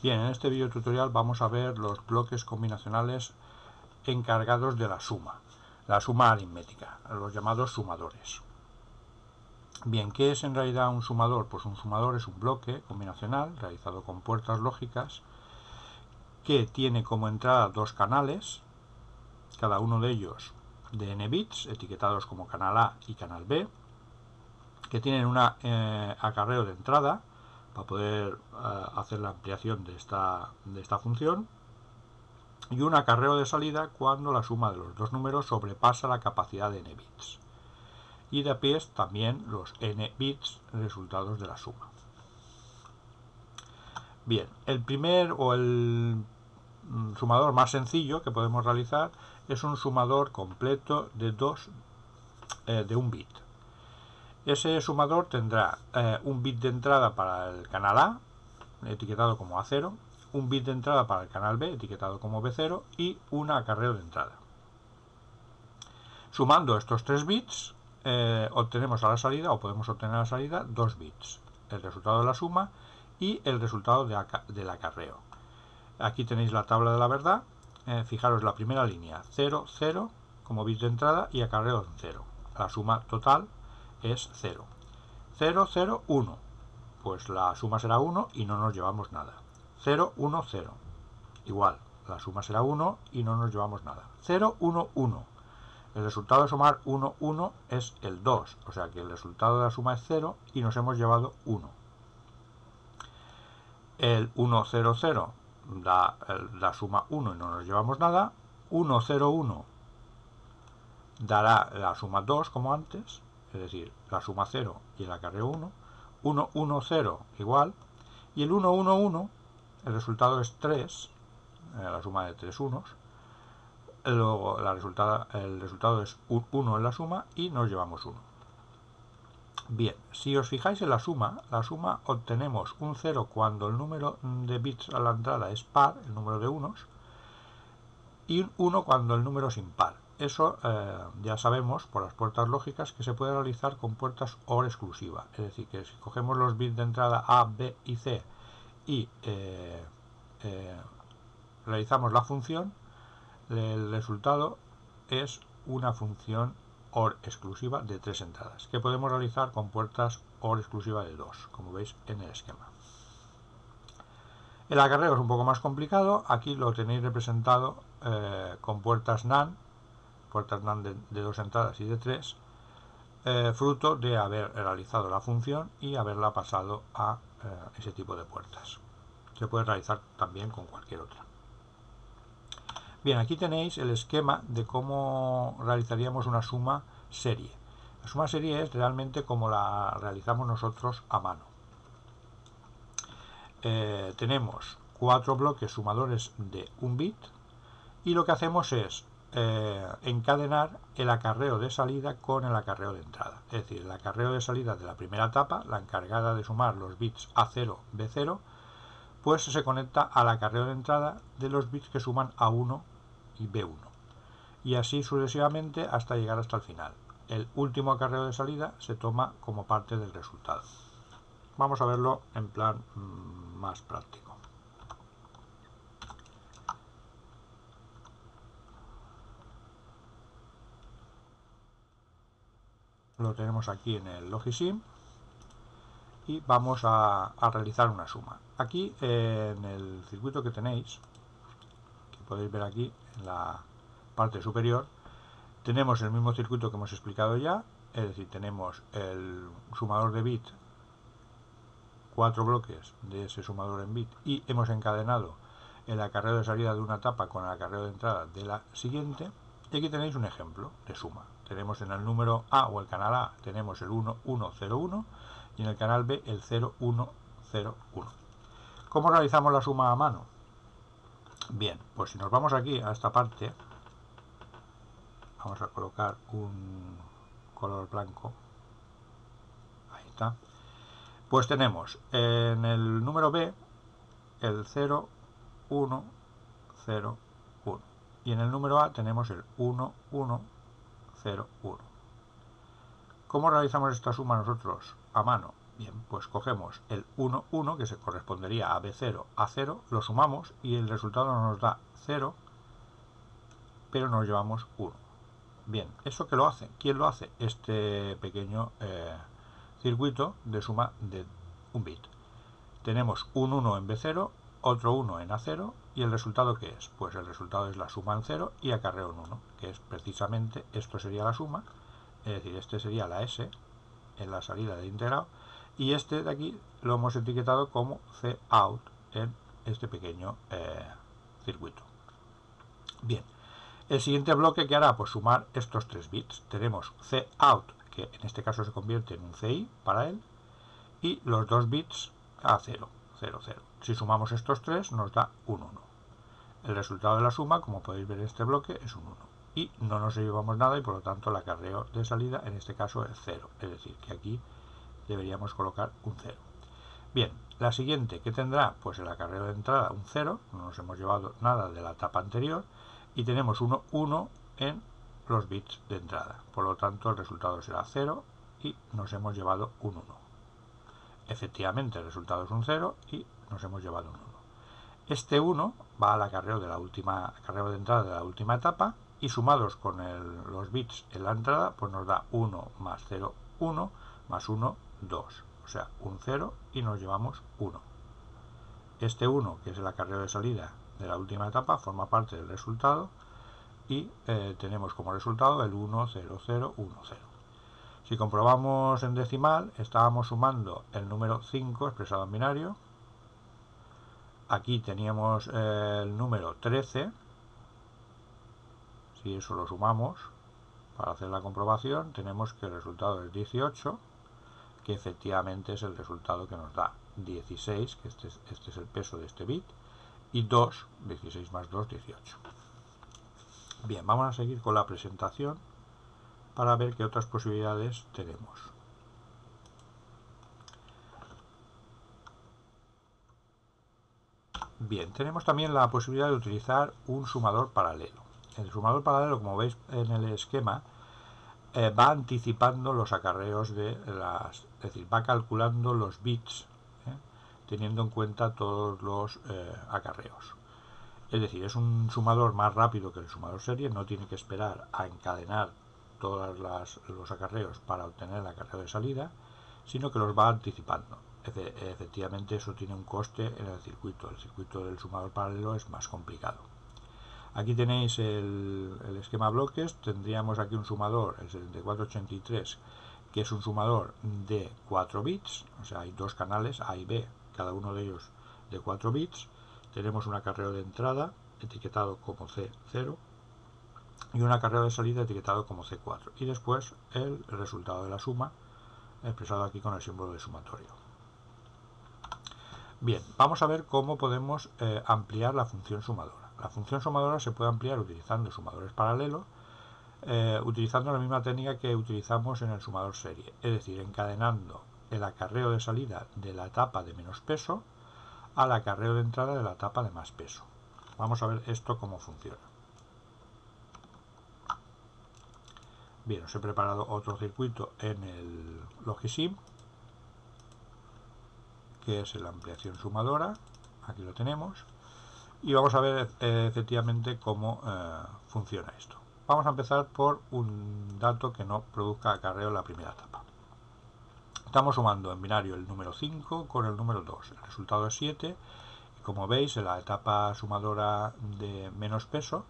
Bien, en este video tutorial vamos a ver los bloques combinacionales encargados de la suma aritmética, los llamados sumadores. Bien, ¿qué es en realidad un sumador? Pues un sumador es un bloque combinacional realizado con puertas lógicas que tiene como entrada dos canales, cada uno de ellos de n bits, etiquetados como canal A y canal B, que tienen un acarreo de entrada para poder hacer la ampliación de esta función, y un acarreo de salida cuando la suma de los dos números sobrepasa la capacidad de n bits, y de a pie también los n bits resultados de la suma. Bien, el sumador más sencillo que podemos realizar es un sumador completo de un bit. Ese sumador tendrá un bit de entrada para el canal A, etiquetado como A0, un bit de entrada para el canal B, etiquetado como B0, y un acarreo de entrada. Sumando estos tres bits, obtenemos a la salida, o podemos obtener a la salida, dos bits, el resultado de la suma y el resultado del acarreo. Aquí tenéis la tabla de la verdad. Fijaros la primera línea, 0, 0 como bit de entrada y acarreo en 0. La suma total es 0. 0, 0, 1. Pues la suma será 1 y no nos llevamos nada. 0, 1, 0. Igual, la suma será 1 y no nos llevamos nada. 0, 1, 1. El resultado de sumar 1, 1 es el 2. O sea que el resultado de la suma es 0 y nos hemos llevado 1. El 1, 0, 0. Da la suma 1 y no nos llevamos nada. 1, 0, 1 dará la suma 2 como antes, es decir, la suma 0 y el acarreo 1. 1, 1, 0 igual, y el 1, 1, 1 el resultado es 3, la suma de 3 unos. Luego el resultado es 1 en la suma y nos llevamos 1. Bien, si os fijáis en la suma obtenemos un 0 cuando el número de bits a la entrada es par, el número de unos, y un 1 cuando el número es impar. Eso ya sabemos por las puertas lógicas que se puede realizar con puertas OR exclusiva. Es decir, que si cogemos los bits de entrada A, B y C y realizamos la función, el resultado es una función OR exclusiva de 3 entradas, que podemos realizar con puertas OR exclusiva de 2, como veis en el esquema. El acarreo es un poco más complicado, aquí lo tenéis representado con puertas NAND de 2 entradas y de 3, fruto de haber realizado la función y haberla pasado a ese tipo de puertas. Se puede realizar también con cualquier otra. Bien, aquí tenéis el esquema de cómo realizaríamos una suma serie. La suma serie es realmente como la realizamos nosotros a mano. Tenemos 4 bloques sumadores de un bit y lo que hacemos es encadenar el acarreo de salida con el acarreo de entrada. Es decir, el acarreo de salida de la primera etapa, la encargada de sumar los bits A0, B0, pues se conecta al acarreo de entrada de los bits que suman A1 y B1, y así sucesivamente hasta llegar hasta el final. El último acarreo de salida se toma como parte del resultado. Vamos a verlo en plan más práctico. Lo tenemos aquí en el Logisim. Y vamos a realizar una suma. Aquí en el circuito que tenéis, que podéis ver aquí en la parte superior, tenemos el mismo circuito que hemos explicado ya, es decir, tenemos el sumador de bit, 4 bloques de ese sumador en bit, y hemos encadenado el acarreo de salida de una etapa con el acarreo de entrada de la siguiente, y aquí tenéis un ejemplo de suma. Tenemos en el número A o el canal A, tenemos el 1101, y en el canal B el 0101. ¿Cómo realizamos la suma a mano? Bien, pues si nos vamos aquí a esta parte, vamos a colocar un color blanco, ahí está, pues tenemos en el número B el 0101 y en el número A tenemos el 1101. ¿Cómo realizamos esta suma nosotros a mano? Bien, pues cogemos el 1, 1, que se correspondería a B0, A0, lo sumamos y el resultado nos da 0, pero nos llevamos 1. Bien, ¿eso qué lo hace? ¿Quién lo hace? Este pequeño circuito de suma de un bit. Tenemos un 1 en B0, otro 1 en A0, y el resultado ¿qué es? Pues el resultado es la suma en 0 y acarreo en 1, que es precisamente, esto sería la suma, es decir, este sería la S en la salida de integrado, y este de aquí lo hemos etiquetado como Cout en este pequeño circuito. Bien, el siguiente bloque que hará, pues sumar estos 3 bits. Tenemos Cout, que en este caso se convierte en un CI para él, y los 2 bits a 0, 0, 0. Si sumamos estos 3 nos da un 1. El resultado de la suma, como podéis ver en este bloque, es un 1. Y no nos llevamos nada y por lo tanto el acarreo de salida en este caso es 0. Es decir, que aquí deberíamos colocar un 0. Bien, la siguiente, ¿qué tendrá? Pues el acarreo de entrada, un 0, no nos hemos llevado nada de la etapa anterior, y tenemos 1, 1 en los bits de entrada, por lo tanto el resultado será 0 y nos hemos llevado un 1. Efectivamente el resultado es un 0 y nos hemos llevado un 1. Este 1 va al acarreo de la última, acarreo de entrada de la última etapa, y sumados con los bits en la entrada, pues nos da 1 más 0, 1 más 1, 2, o sea, un 0 y nos llevamos 1. Este 1, que es el acarreo de salida de la última etapa, forma parte del resultado y tenemos como resultado el 1, 0, 0, 1, 0. Si comprobamos en decimal, estábamos sumando el número 5 expresado en binario. Aquí teníamos el número 13, si eso lo sumamos para hacer la comprobación, tenemos que el resultado es 18, que efectivamente es el resultado que nos da 16, que este es el peso de este bit, y 2, 16 más 2, 18. Bien, vamos a seguir con la presentación para ver qué otras posibilidades tenemos. Bien, tenemos también la posibilidad de utilizar un sumador paralelo. El sumador paralelo, como veis en el esquema, va anticipando los acarreos de las... Es decir, va calculando los bits, teniendo en cuenta todos los acarreos. Es decir, es un sumador más rápido que el sumador serie, no tiene que esperar a encadenar todos los acarreos para obtener el acarreo de salida, sino que los va anticipando. Efectivamente, eso tiene un coste en el circuito. El circuito del sumador paralelo es más complicado. Aquí tenéis el esquema bloques. Tendríamos aquí un sumador, el 7483, que es un sumador de 4 bits, o sea, hay 2 canales, A y B, cada uno de ellos de 4 bits. Tenemos un acarreo de entrada etiquetado como C0 y un acarreo de salida etiquetado como C4. Y después el resultado de la suma, expresado aquí con el símbolo de sumatorio. Bien, vamos a ver cómo podemos ampliar la función sumadora. La función sumadora se puede ampliar utilizando sumadores paralelos, utilizando la misma técnica que utilizamos en el sumador serie, es decir, encadenando el acarreo de salida de la etapa de menos peso al acarreo de entrada de la etapa de más peso. Vamos a ver esto cómo funciona. Bien, os he preparado otro circuito en el Logisim, que es la ampliación sumadora, aquí lo tenemos, y vamos a ver efectivamente cómo funciona esto. Vamos a empezar por un dato que no produzca acarreo en la primera etapa. Estamos sumando en binario el número 5 con el número 2. El resultado es 7. Y como veis, en la etapa sumadora de menos peso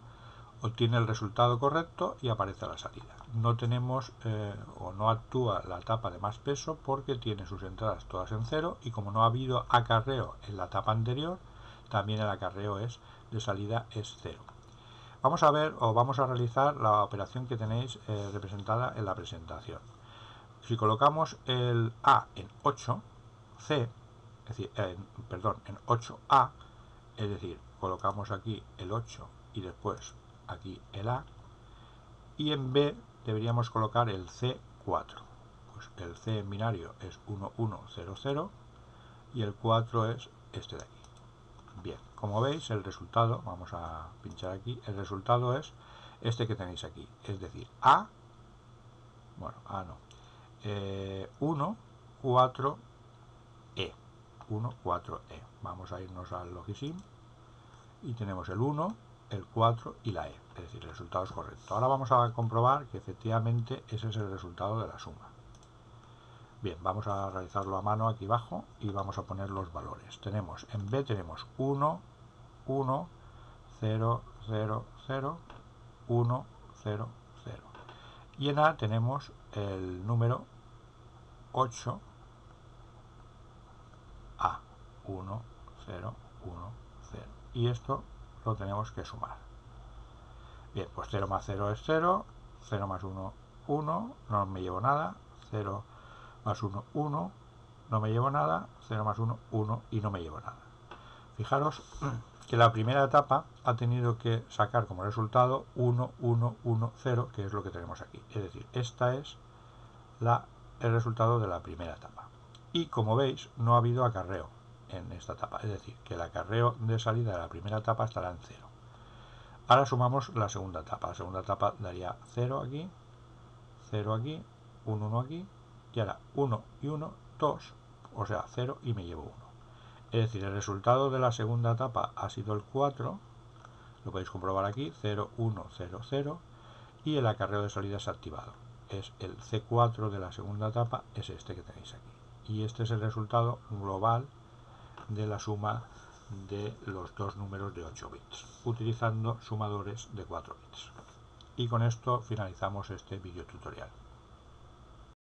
obtiene el resultado correcto y aparece a la salida. No tenemos o no actúa la etapa de más peso porque tiene sus entradas todas en 0. Y como no ha habido acarreo en la etapa anterior, también el acarreo de salida es 0. Vamos a ver o vamos a realizar la operación que tenéis representada en la presentación. Si colocamos el A en 8, C, es decir, perdón, en 8A, es decir, colocamos aquí el 8 y después aquí el A, y en B deberíamos colocar el C4. Pues el C en binario es 1100 y el 4 es este de aquí. Bien, como veis el resultado, vamos a pinchar aquí, el resultado es este que tenéis aquí, es decir, A, bueno, A no, 1, 4, 1, 4E. Vamos a irnos al Logisim y tenemos el 1, el 4 y la E, es decir, el resultado es correcto. Ahora vamos a comprobar que efectivamente ese es el resultado de la suma. Bien, vamos a realizarlo a mano aquí abajo y vamos a poner los valores. Tenemos en B tenemos 1, 1, 0, 0, 0, 1, 0, 0. Y en A tenemos el número 8, A, 1, 0, 1, 0. Y esto lo tenemos que sumar. Bien, pues 0 más 0 es 0, 0 más 1, 1, no me llevo nada, 0 más 1, 1, no me llevo nada, 0 más 1, 1 y no me llevo nada. Fijaros que la primera etapa ha tenido que sacar como resultado 1, 1, 1, 0, que es lo que tenemos aquí. Es decir, esta es el resultado de la primera etapa. Y como veis, no ha habido acarreo en esta etapa, es decir, que el acarreo de salida de la primera etapa estará en 0. Ahora sumamos la segunda etapa. La segunda etapa daría 0 aquí, 0 aquí, 1, 1 aquí. Y ahora 1 y 1, 2, o sea 0 y me llevo 1. Es decir, el resultado de la segunda etapa ha sido el 4, lo podéis comprobar aquí, 0, 1, 0, 0, y el acarreo de salida es activado. Es el C4 de la segunda etapa, es este que tenéis aquí. Y este es el resultado global de la suma de los dos números de 8 bits, utilizando sumadores de 4 bits. Y con esto finalizamos este video tutorial.